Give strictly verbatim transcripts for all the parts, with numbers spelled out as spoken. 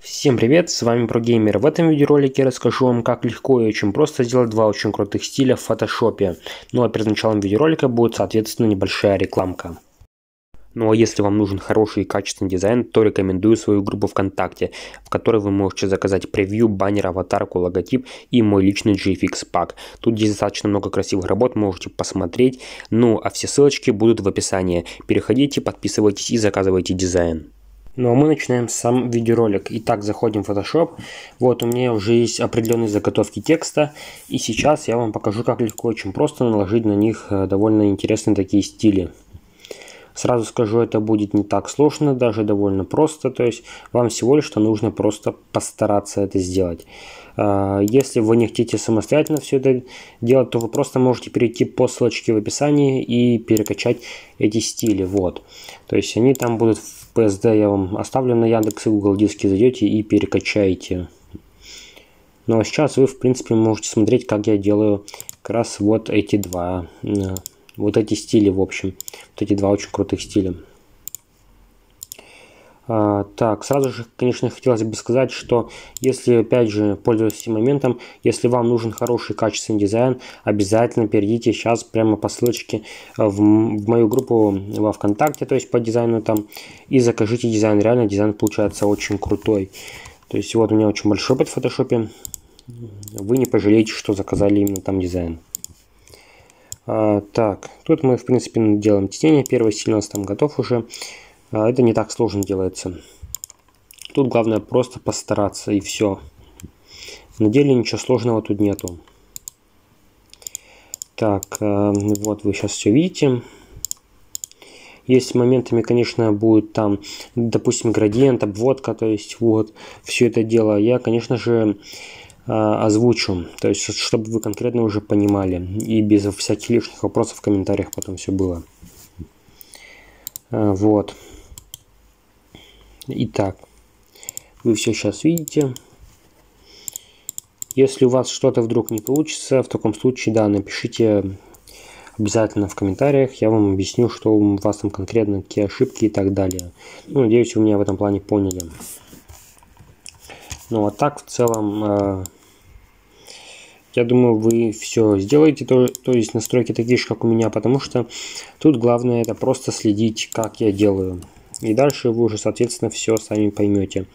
Всем привет, с вами ProGamer. В этом видеоролике я расскажу вам, как легко и очень просто сделать два очень крутых стиля в Photoshop. Ну а перед началом видеоролика будет, соответственно, небольшая рекламка. Ну а если вам нужен хороший и качественный дизайн, то рекомендую свою группу ВКонтакте, в которой вы можете заказать превью, баннер, аватарку, логотип и мой личный джи эф икс пак. Тут есть достаточно много красивых работ, можете посмотреть. Ну а все ссылочки будут в описании. Переходите, подписывайтесь и заказывайте дизайн. Ну а мы начинаем сам видеоролик. Итак, заходим в Photoshop. Вот у меня уже есть определенные заготовки текста. И сейчас я вам покажу, как легко и очень просто наложить на них довольно интересные такие стили. Сразу скажу, это будет не так сложно, даже довольно просто. То есть вам всего лишь что нужно просто постараться это сделать. Если вы не хотите самостоятельно все это делать, то вы просто можете перейти по ссылочке в описании и перекачать эти стили. Вот. То есть они там будут в пэ эс дэ, я вам оставлю на Яндекс и Google Диске, зайдете и перекачаете. Ну а сейчас вы, в принципе, можете смотреть, как я делаю как раз вот эти два. Вот эти стили, в общем. Вот эти два очень крутых стиля. А, так, сразу же, конечно, хотелось бы сказать, что если, опять же, пользуясь этим моментом, если вам нужен хороший качественный дизайн, обязательно перейдите сейчас прямо по ссылочке в, в мою группу во ВКонтакте, то есть по дизайну там, и закажите дизайн. Реально дизайн получается очень крутой. То есть вот у меня очень большой опыт в фотошопе. Вы не пожалеете, что заказали именно там дизайн. Так, тут мы, в принципе, делаем течение. Первый стиль у нас там готов уже. Это не так сложно делается. Тут главное просто постараться, и все. На деле ничего сложного тут нету. Так, вот вы сейчас все видите. Есть моментами, конечно, будет там, допустим, градиент, обводка, то есть вот все это дело. Я, конечно же, озвучу, то есть чтобы вы конкретно уже понимали и без всяких лишних вопросов в комментариях потом все было. Вот. Итак, вы все сейчас видите. Если у вас что-то вдруг не получится, в таком случае, да, напишите обязательно в комментариях, я вам объясню, что у вас там конкретно, какие ошибки и так далее. Ну, надеюсь, вы меня в этом плане поняли. Ну а так в целом, я думаю, вы все сделаете, то, то есть настройки такие же, как у меня, потому что тут главное это просто следить, как я делаю. И дальше вы уже, соответственно, все сами поймете.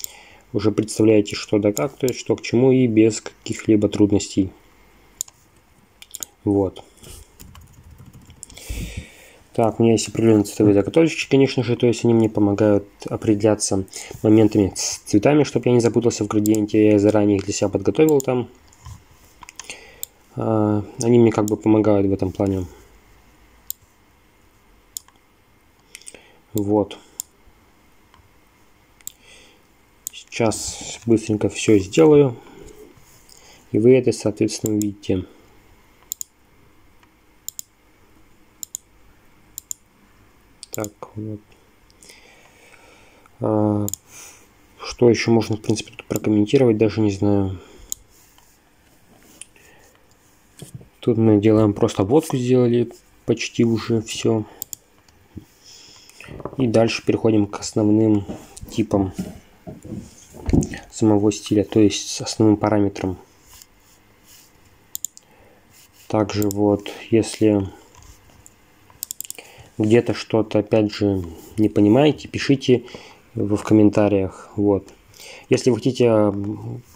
Уже представляете, что да как, то есть что к чему и без каких-либо трудностей. Вот. Так, у меня есть определенные цветовые заготовочки, конечно же, то есть они мне помогают определяться моментами с цветами, чтобы я не запутался в градиенте, я заранее их для себя подготовил там. Они мне как бы помогают в этом плане. Вот. Сейчас быстренько все сделаю. И вы это, соответственно, увидите. Так, вот. А, что еще можно, в принципе, тут прокомментировать, даже не знаю. Тут мы делаем просто обводку, сделали почти уже все. И дальше переходим к основным типам самого стиля, то есть с основным параметром. Также вот, если где-то что-то, опять же, не понимаете, пишите в комментариях. Вот. Если вы хотите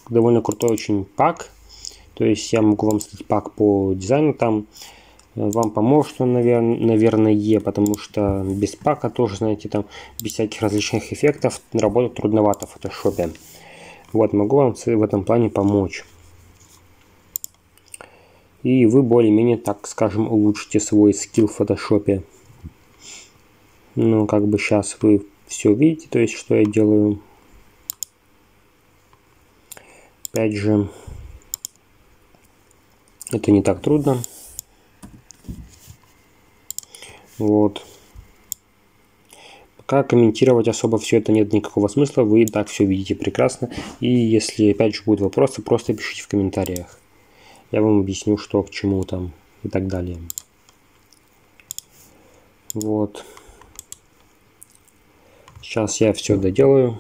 довольно крутой очень пак, то есть я могу вам сказать пак по дизайну, там вам поможет он, наверное, наверное, потому что без пака тоже, знаете, там без всяких различных эффектов работать трудновато в фотошопе. Вот, могу вам в этом плане помочь. И вы более-менее, так скажем, улучшите свой скилл в фотошопе. Ну, как бы сейчас вы все видите, то есть, что я делаю. Опять же, это не так трудно. Вот. Пока комментировать особо все это нет никакого смысла, вы и так все видите прекрасно. И если, опять же, будут вопросы, просто пишите в комментариях. Я вам объясню, что к чему там и так далее. Вот. Сейчас я все доделаю.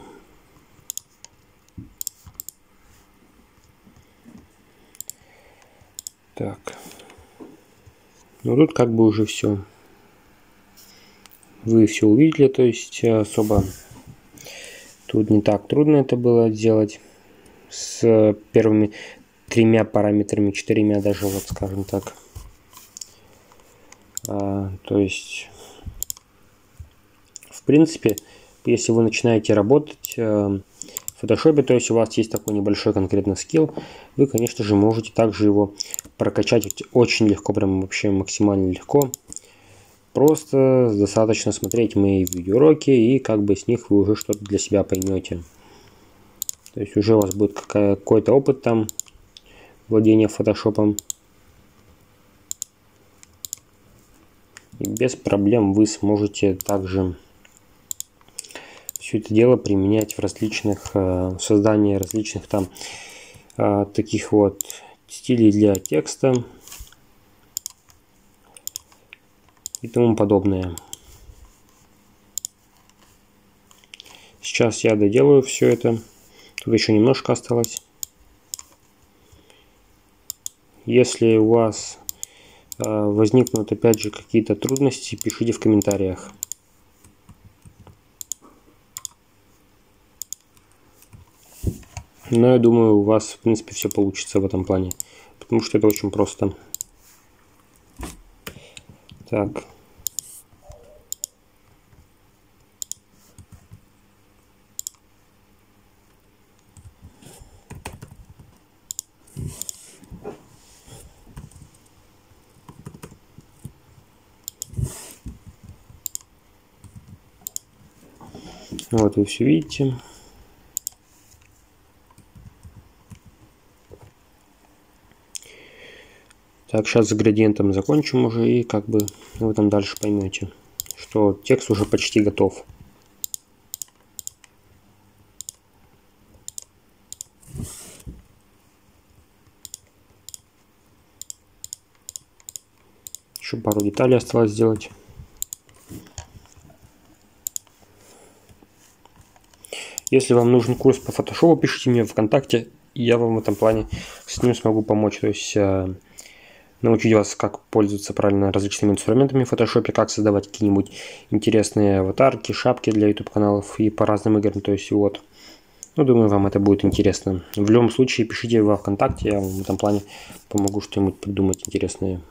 Так. Ну тут как бы уже все. Вы все увидели, то есть особо тут не так трудно это было делать с первыми тремя параметрами, четырьмя даже, вот скажем так. А, то есть, в принципе, если вы начинаете работать э, в Photoshop, то есть у вас есть такой небольшой конкретно скилл, вы, конечно же, можете также его прокачать очень легко, прям вообще максимально легко. Просто достаточно смотреть мои видеоуроки, и как бы с них вы уже что-то для себя поймете. То есть уже у вас будет какой-то опыт там владения фотошопом. И без проблем вы сможете также все это дело применять в различных, в создании различных там таких вот стилей для текста и тому подобное. Сейчас я доделаю все это. Тут еще немножко осталось. Если у вас возникнут опять же какие-то трудности, пишите в комментариях. Но я думаю, у вас в принципе все получится в этом плане, потому что это очень просто. Так. Вот вы все видите. Так, сейчас с градиентом закончим уже, и как бы вы там дальше поймете, что текст уже почти готов. Еще пару деталей осталось сделать. Если вам нужен курс по фотошопу, пишите мне в ВКонтакте, и я вам в этом плане с ним смогу помочь. То есть научить вас, как пользоваться правильно различными инструментами в фотошопе, как создавать какие-нибудь интересные аватарки, шапки для YouTube каналов и по разным играм. То есть вот, ну думаю, вам это будет интересно. В любом случае пишите во ВКонтакте, я вам в этом плане помогу что-нибудь придумать интересное.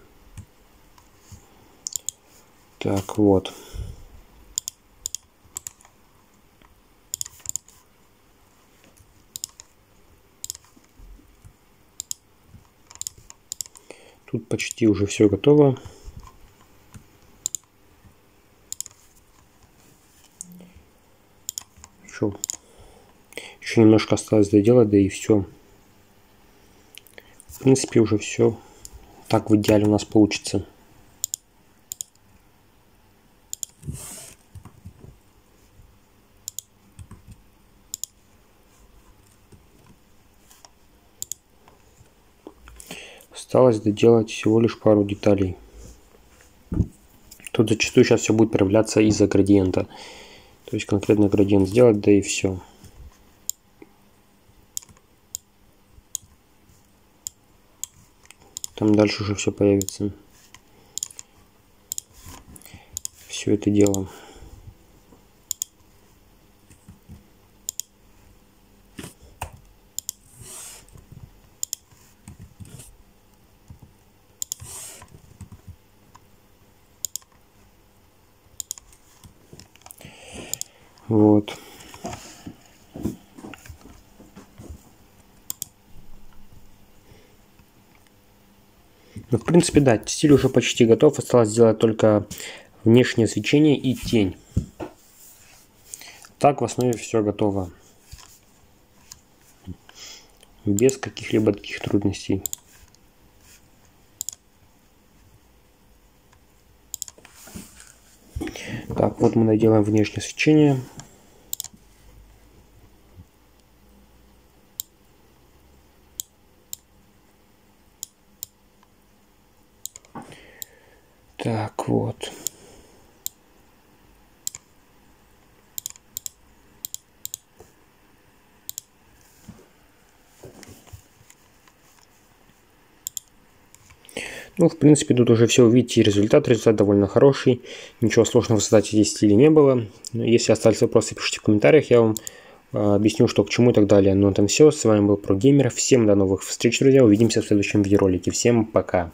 Так вот. Тут почти уже все готово. Еще, еще немножко осталось доделать, да и все. В принципе, уже все так в идеале у нас получится. Осталось доделать всего лишь пару деталей. Тут зачастую сейчас все будет проявляться из-за градиента. То есть конкретно градиент сделать, да и все. Там дальше уже все появится. Все это дело. Вот. Ну, в принципе, да, стиль уже почти готов. Осталось сделать только внешнее свечение и тень. Так в основе все готово. Без каких-либо таких трудностей. Так, вот мы наделаем внешнее свечение. Так, вот. Ну, в принципе, тут уже все увидите, результат, результат довольно хороший, ничего сложного в задаче здесь в стиле не было. Если остались вопросы, пишите в комментариях, я вам объясню, что к чему и так далее. Ну, на этом все, с вами был ProGamer, всем до новых встреч, друзья, увидимся в следующем видеоролике, всем пока!